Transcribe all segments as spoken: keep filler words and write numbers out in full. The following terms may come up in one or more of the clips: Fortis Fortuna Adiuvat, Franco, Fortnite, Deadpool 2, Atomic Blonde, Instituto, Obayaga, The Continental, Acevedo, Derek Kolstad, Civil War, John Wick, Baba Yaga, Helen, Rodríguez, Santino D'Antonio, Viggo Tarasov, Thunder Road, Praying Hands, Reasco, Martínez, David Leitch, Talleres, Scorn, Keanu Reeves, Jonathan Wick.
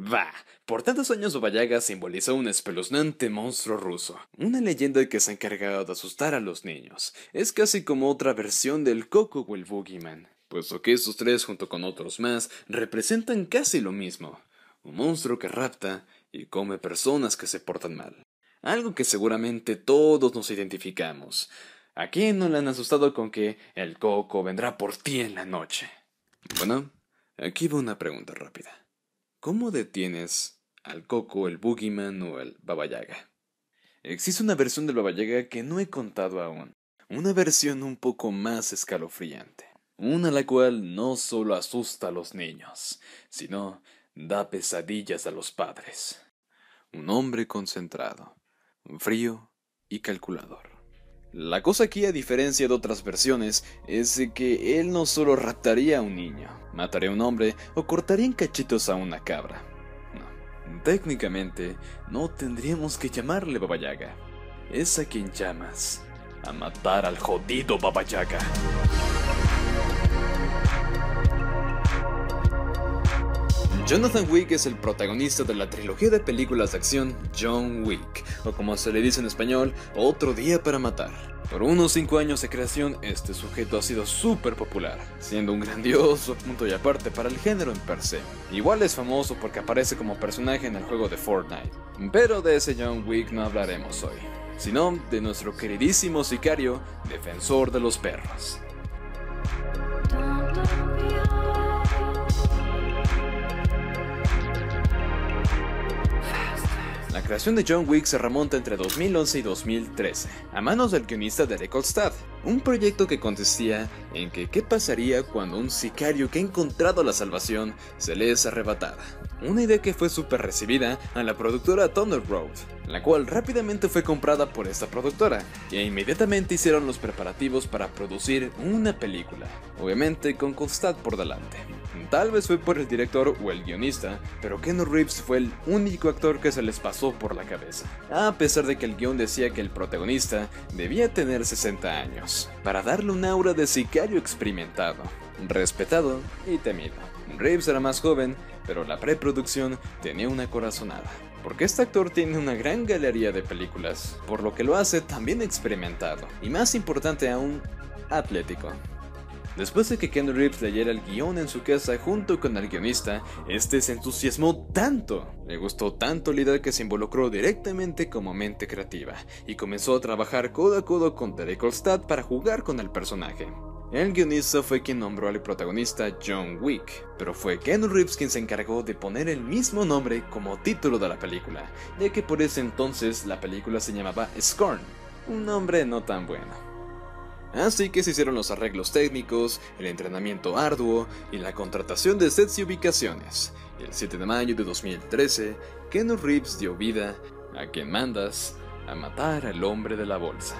Bah, por tantos años Obayaga simboliza un espeluznante monstruo ruso, una leyenda que se ha encargado de asustar a los niños. Es casi como otra versión del Coco o el Boogeyman, puesto que estos tres junto con otros más representan casi lo mismo, un monstruo que rapta y come personas que se portan mal. Algo que seguramente todos nos identificamos. ¿A quién no le han asustado con que el Coco vendrá por ti en la noche? Bueno, aquí va una pregunta rápida. ¿Cómo detienes al Coco, el Boogeyman o el Baba Yaga? Existe una versión del Baba Yaga que no he contado aún, una versión un poco más escalofriante, una la cual no solo asusta a los niños, sino da pesadillas a los padres. Un hombre concentrado, frío y calculador. La cosa aquí, a diferencia de otras versiones, es que él no solo raptaría a un niño, mataría a un hombre o cortaría en cachitos a una cabra. No, técnicamente no tendríamos que llamarle Baba Yaga. Es a quien llamas a matar al jodido Baba Yaga. Jonathan Wick es el protagonista de la trilogía de películas de acción John Wick, o como se le dice en español, Otro Día para Matar. Por unos cinco años de creación, este sujeto ha sido súper popular, siendo un grandioso punto y aparte para el género en per se. Igual es famoso porque aparece como personaje en el juego de Fortnite. Pero de ese John Wick no hablaremos hoy, sino de nuestro queridísimo sicario, defensor de los perros. La creación de John Wick se remonta entre dos mil once y dos mil trece, a manos del guionista Derek Kolstad, un proyecto que consistía en que qué pasaría cuando un sicario que ha encontrado la salvación se le es arrebatada. Una idea que fue súper recibida a la productora Thunder Road, la cual rápidamente fue comprada por esta productora, e inmediatamente hicieron los preparativos para producir una película, obviamente con Kolstad por delante. Tal vez fue por el director o el guionista, pero Keanu Reeves fue el único actor que se les pasó por la cabeza, a pesar de que el guion decía que el protagonista debía tener sesenta años, para darle un aura de sicario experimentado, respetado y temido. Reeves era más joven, pero la preproducción tenía una corazonada, porque este actor tiene una gran galería de películas, por lo que lo hace también experimentado, y más importante aún, atlético. Después de que Keanu Reeves leyera el guión en su casa junto con el guionista, este se entusiasmó tanto, le gustó tanto la idea que se involucró directamente como mente creativa y comenzó a trabajar codo a codo con Derek Kolstad para jugar con el personaje. El guionista fue quien nombró al protagonista John Wick, pero fue Keanu Reeves quien se encargó de poner el mismo nombre como título de la película, ya que por ese entonces la película se llamaba Scorn, un nombre no tan bueno. Así que se hicieron los arreglos técnicos, el entrenamiento arduo y la contratación de sets y ubicaciones. Y el siete de mayo de dos mil trece, Keanu Reeves dio vida a quien mandas a matar al hombre de la bolsa.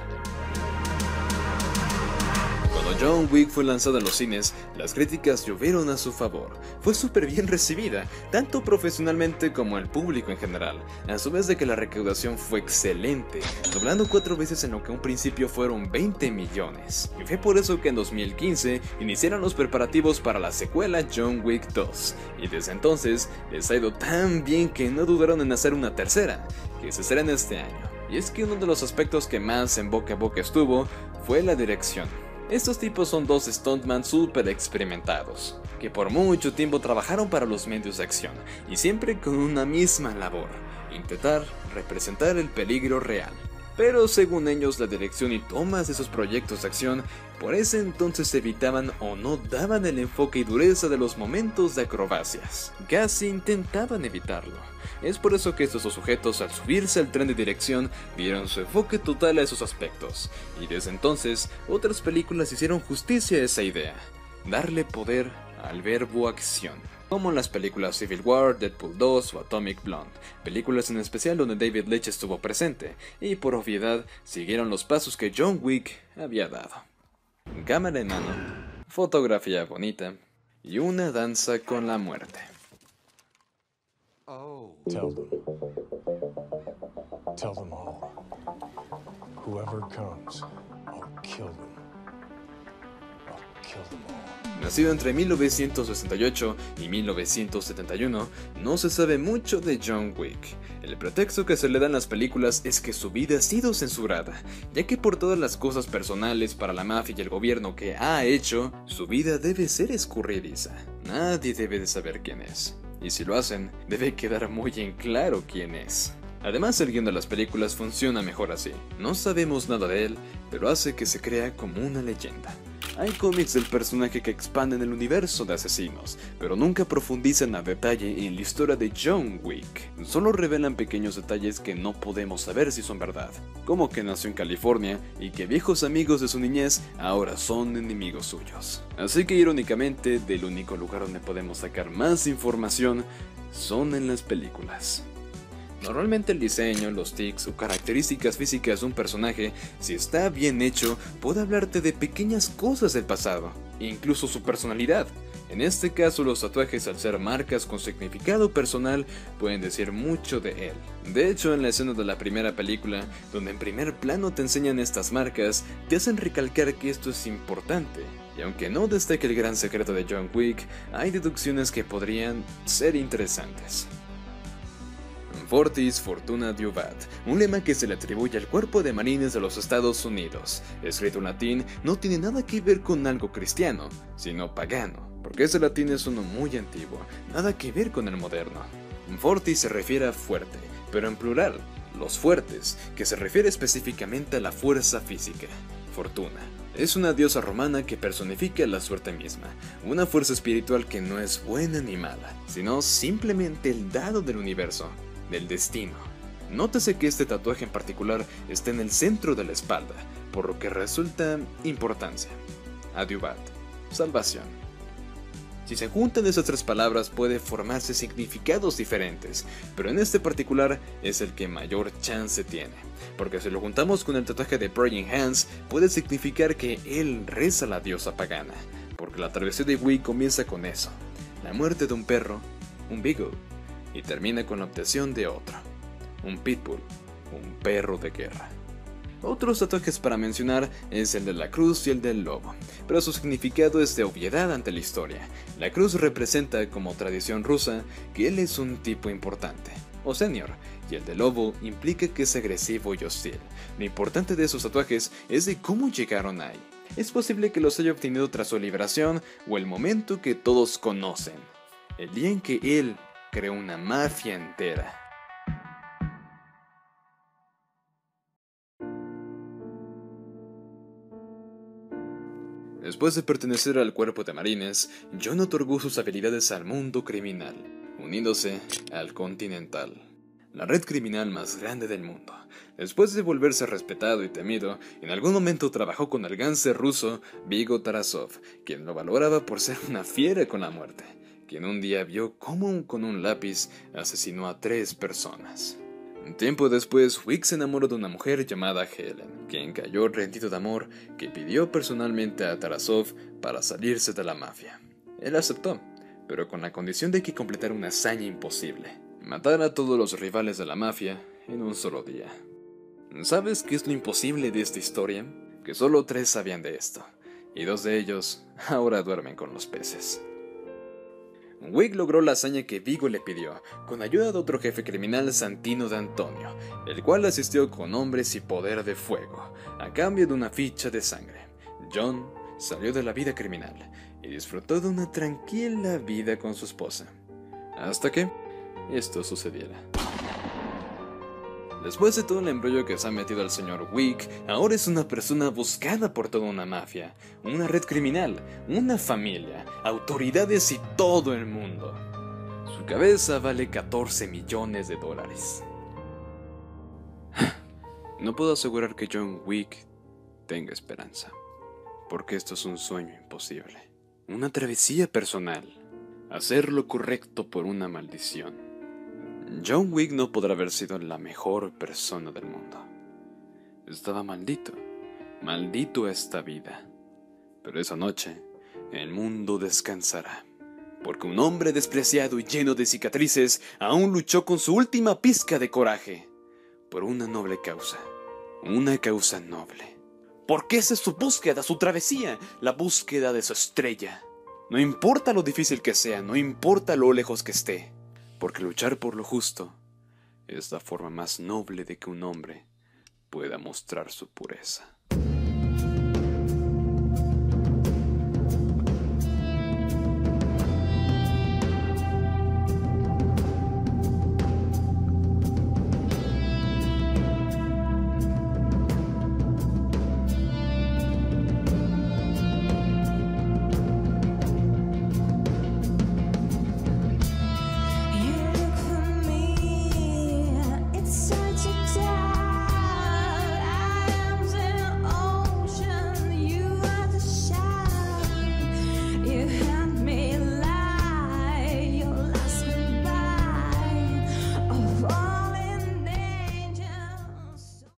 Cuando John Wick fue lanzada en los cines, las críticas llovieron a su favor. Fue súper bien recibida, tanto profesionalmente como el público en general, a su vez de que la recaudación fue excelente, doblando cuatro veces en lo que a un principio fueron veinte millones. Y fue por eso que en dos mil quince iniciaron los preparativos para la secuela John Wick dos, y desde entonces les ha ido tan bien que no dudaron en hacer una tercera, que se estrena este año. Y es que uno de los aspectos que más en boca a boca estuvo fue la dirección. Estos tipos son dos stuntman super experimentados, que por mucho tiempo trabajaron para los medios de acción, y siempre con una misma labor, intentar representar el peligro real. Pero según ellos, la dirección y tomas de esos proyectos de acción, por ese entonces evitaban o no daban el enfoque y dureza de los momentos de acrobacias, casi intentaban evitarlo. Es por eso que estos dos sujetos, al subirse al tren de dirección, dieron su enfoque total a esos aspectos, y desde entonces otras películas hicieron justicia a esa idea, darle poder al verbo acción, como en las películas Civil War, Deadpool dos o Atomic Blonde, películas en especial donde David Leitch estuvo presente, y por obviedad siguieron los pasos que John Wick había dado. Cámara en mano, fotografía bonita y una danza con la muerte. Oh. Tell them. Tell them all. Whoever comes, I'll kill them. I'll Nacido entre mil novecientos sesenta y ocho y mil novecientos setenta y uno, no se sabe mucho de John Wick. El pretexto que se le dan las películas es que su vida ha sido censurada, ya que por todas las cosas personales para la mafia y el gobierno que ha hecho, su vida debe ser escurridiza. Nadie debe de saber quién es, y si lo hacen, debe quedar muy en claro quién es. Además, el guión de las películas funciona mejor así. No sabemos nada de él, pero hace que se crea como una leyenda. Hay cómics del personaje que expanden el universo de asesinos, pero nunca profundizan a detalle en la historia de John Wick. Solo revelan pequeños detalles que no podemos saber si son verdad, como que nació en California y que viejos amigos de su niñez ahora son enemigos suyos. Así que irónicamente, del único lugar donde podemos sacar más información son en las películas. Normalmente el diseño, los tics o características físicas de un personaje, si está bien hecho, puede hablarte de pequeñas cosas del pasado, incluso su personalidad. En este caso, los tatuajes, al ser marcas con significado personal, pueden decir mucho de él. De hecho, en la escena de la primera película, donde en primer plano te enseñan estas marcas, te hacen recalcar que esto es importante. Y aunque no destaque el gran secreto de John Wick, hay deducciones que podrían ser interesantes. Fortis Fortuna Adiuvat, un lema que se le atribuye al cuerpo de marines de los Estados Unidos. Escrito en latín, no tiene nada que ver con algo cristiano, sino pagano, porque ese latín es uno muy antiguo, nada que ver con el moderno. Fortis se refiere a fuerte, pero en plural, los fuertes, que se refiere específicamente a la fuerza física. Fortuna es una diosa romana que personifica la suerte misma, una fuerza espiritual que no es buena ni mala, sino simplemente el dado del universo, del destino. Nótese que este tatuaje en particular está en el centro de la espalda, por lo que resulta importancia. Adiuvat, salvación. Si se juntan esas tres palabras puede formarse significados diferentes, pero en este particular es el que mayor chance tiene, porque si lo juntamos con el tatuaje de Praying Hands puede significar que él reza a la diosa pagana, porque la travesía de Wick comienza con eso, la muerte de un perro, un beagle, y termina con la obtención de otro, un pitbull, un perro de guerra. Otros tatuajes para mencionar es el de la cruz y el del lobo, pero su significado es de obviedad ante la historia. La cruz representa, como tradición rusa, que él es un tipo importante, o senior, y el del lobo implica que es agresivo y hostil. Lo importante de esos tatuajes es de cómo llegaron ahí. Es posible que los haya obtenido tras su liberación o el momento que todos conocen, el día en que él creó una mafia entera. Después de pertenecer al cuerpo de marines, John otorgó sus habilidades al mundo criminal, uniéndose al Continental, la red criminal más grande del mundo. Después de volverse respetado y temido, en algún momento trabajó con el gánster ruso Viggo Tarasov, quien lo valoraba por ser una fiera con la muerte, quien un día vio cómo con un lápiz asesinó a tres personas. Un tiempo después, Wick se enamoró de una mujer llamada Helen, quien cayó rendido de amor, que pidió personalmente a Tarasov para salirse de la mafia. Él aceptó, pero con la condición de que completara una hazaña imposible: matar a todos los rivales de la mafia en un solo día. ¿Sabes qué es lo imposible de esta historia? Que solo tres sabían de esto, y dos de ellos ahora duermen con los peces. Wick logró la hazaña que Viggo le pidió, con ayuda de otro jefe criminal, Santino D'Antonio, el cual asistió con hombres y poder de fuego, a cambio de una ficha de sangre. John salió de la vida criminal y disfrutó de una tranquila vida con su esposa, hasta que esto sucediera. Después de todo el embrollo que se ha metido el señor Wick, ahora es una persona buscada por toda una mafia, una red criminal, una familia, autoridades y todo el mundo. Su cabeza vale catorce millones de dólares. No puedo asegurar que John Wick tenga esperanza, porque esto es un sueño imposible, una travesía personal, hacer lo correcto por una maldición. John Wick no podrá haber sido la mejor persona del mundo. Estaba maldito, maldito esta vida. Pero esa noche, el mundo descansará, porque un hombre despreciado y lleno de cicatrices aún luchó con su última pizca de coraje por una noble causa, una causa noble, porque esa es su búsqueda, su travesía, la búsqueda de su estrella. No importa lo difícil que sea, no importa lo lejos que esté, porque luchar por lo justo es la forma más noble de que un hombre pueda mostrar su pureza.